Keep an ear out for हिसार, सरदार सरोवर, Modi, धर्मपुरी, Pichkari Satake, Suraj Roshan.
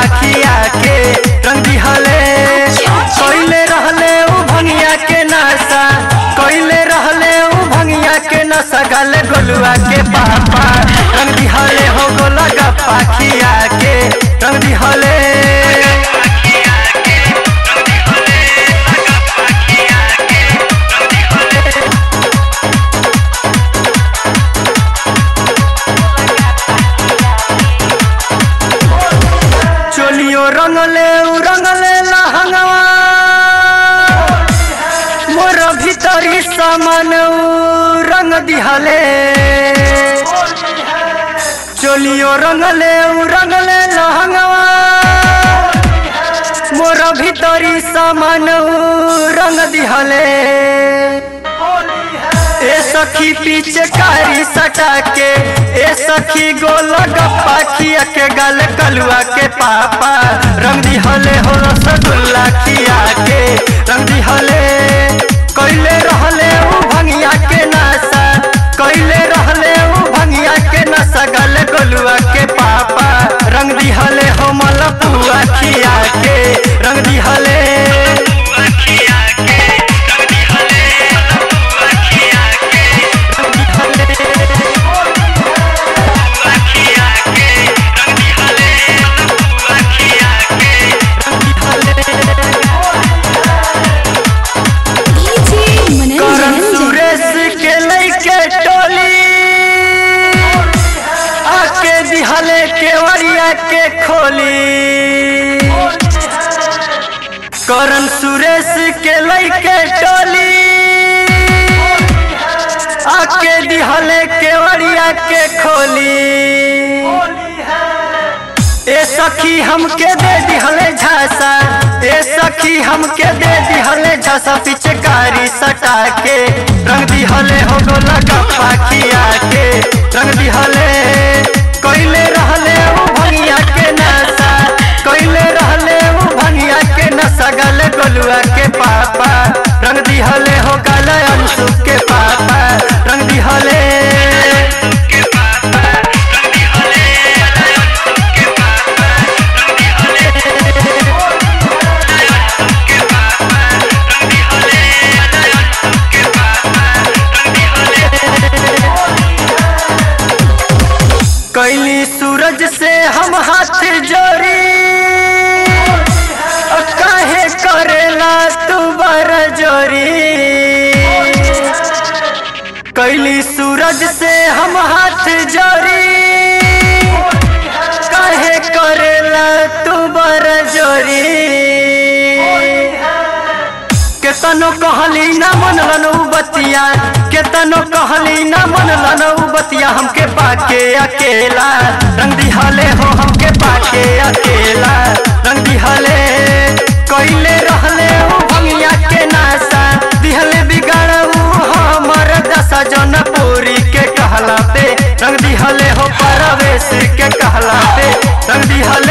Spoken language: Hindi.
आखिया के रंग दिहले कोइले रहले उ भंगिया के नशा कोइले रहले उ भंगिया के नशा गले गोलुआ के पापा रंग दिहले हो गोला गप्पा खिया के रंग दिहले रंगले लहंगवा मोर भीतरी सामान रंग दिहले चोलियो रंगले लहंगवा मोर भीतरी सामान रंग दिहले ए सखी पिचकारी सटाके ए सखी गोल गप्पा खिया के गल कलुआ के पापा रंग दिहले हो रसगुल्ला खिया के रंग दिहले कोइले रहले उ भंगिया के नशा कोइले रहले उ भंगिया के नशा गल कलुआ के पापा रंग दिहले हो मलपुआ खिया के रंग दिहले के खोली करन सुरेश के लैके टोली आके दिहले केवड़िया के खोली ए सखी हमके दे दिहले झासा ए सखी हमके दे दिहले झासा पिचकारी सटा के रंग दिहले हो गोला गप्पा खिया के रंग दिहले कोइले रहले उ भंगिया के नशा कोइले रहले उ भंगिया के नशा गले गोलुआ के पापा रंग दिहले हो गले अंशुक के पापा रंग दिहले कैली सूरज से हम हाथ जोड़ी काहे करेला तू बर जोड़ी कैली सूरज से हम हाथ जोड़ी काहे करेला तू बर जोड़ी केतनो कहली ना मन लनू बतिया केतनो कहली ना मन लनू बतिया हमके पाके अकेला रंग दिहले हो हमके पाके अकेला रंग दिहले कोइले रहले उ भंगिया के नशा दिहले बिगाड़ू हमर दशा जनपुरी के कहला पे रंग दिहले हो परवेश के कहला पे रंग दिहले